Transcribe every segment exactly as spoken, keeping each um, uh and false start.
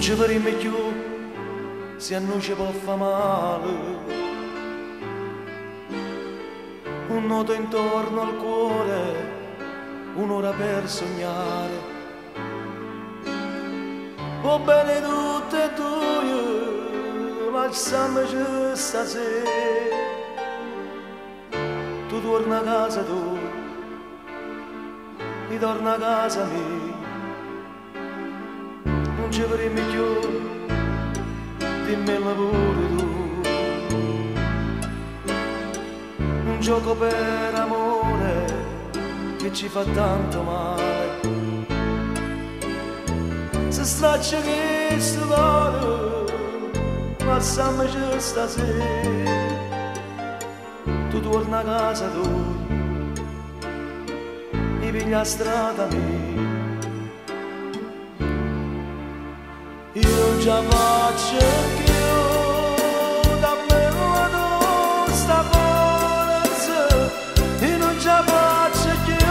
non ci faremo più se a noi ci può far male. Un nodo intorno al cuore, un'ora per sognare. Va bene tutto e tu, ma ci stasera. Tu torna a casa tu, e torna a casa mia. Non ci vorremmo più, dimmelo pure tu. Un gioco per amore che ci fa tanto male. Se straccia questo cuore, ma siamo già stasera. Tu torna a casa tu, e piglia strada mia. Io non ce la faccio più, dammelo a tu sta forza. Io non ce la faccio più,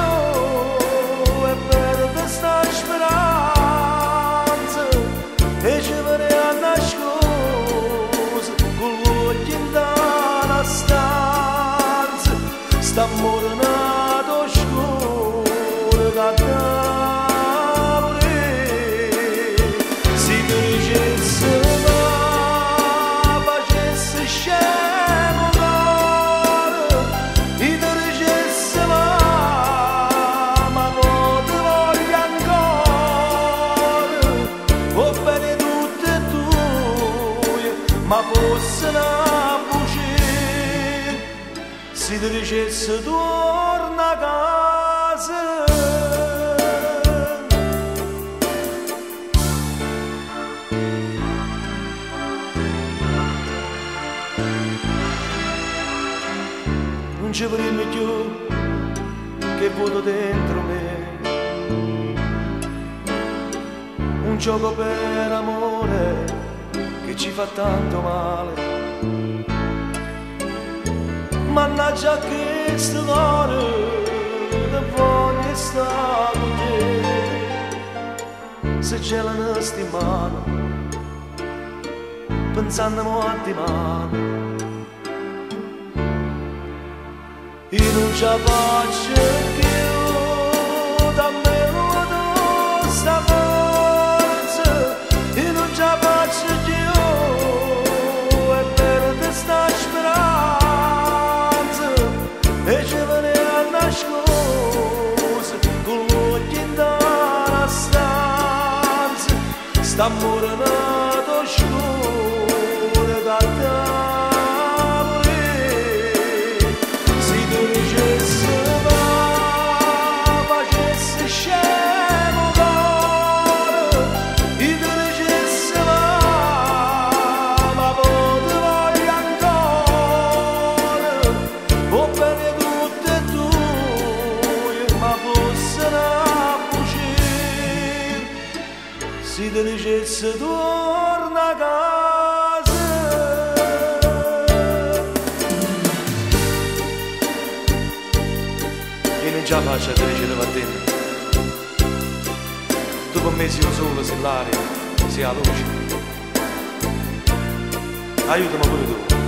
e per te sta sperando. E ci vediamo nascosi con l'occhio in una stanza. St'amore nato scuro da capire. Se crescesse ma facesse scemo cuore, e crescesse ma ma non ti voglio ancora. Ma fosse una bugia se ti dicesse torna a casa. Non ci vorremmo più che vuoto dentro me, un gioco per amore che ci fa tanto male. Mannaggia questo cuore che voglio stare con te. Se c'è la nostra mano pensando a ti male. Io non ce la faccio più, dammelo a tu sta forza. Io non ce la faccio più, sta speranza. E ci veniamo nascosi con l'occhio in una stanza. St'amore nato scuro da capire. Se ti dicesse ma facesse scemo cuore, e ti dicesse ma ma potevo. Se ti dicesse torna a casa. Io non ce la faccio a tredici di mattina. Dopo me sia solo, se l'aria, sia la luce. Aiutami pure tu.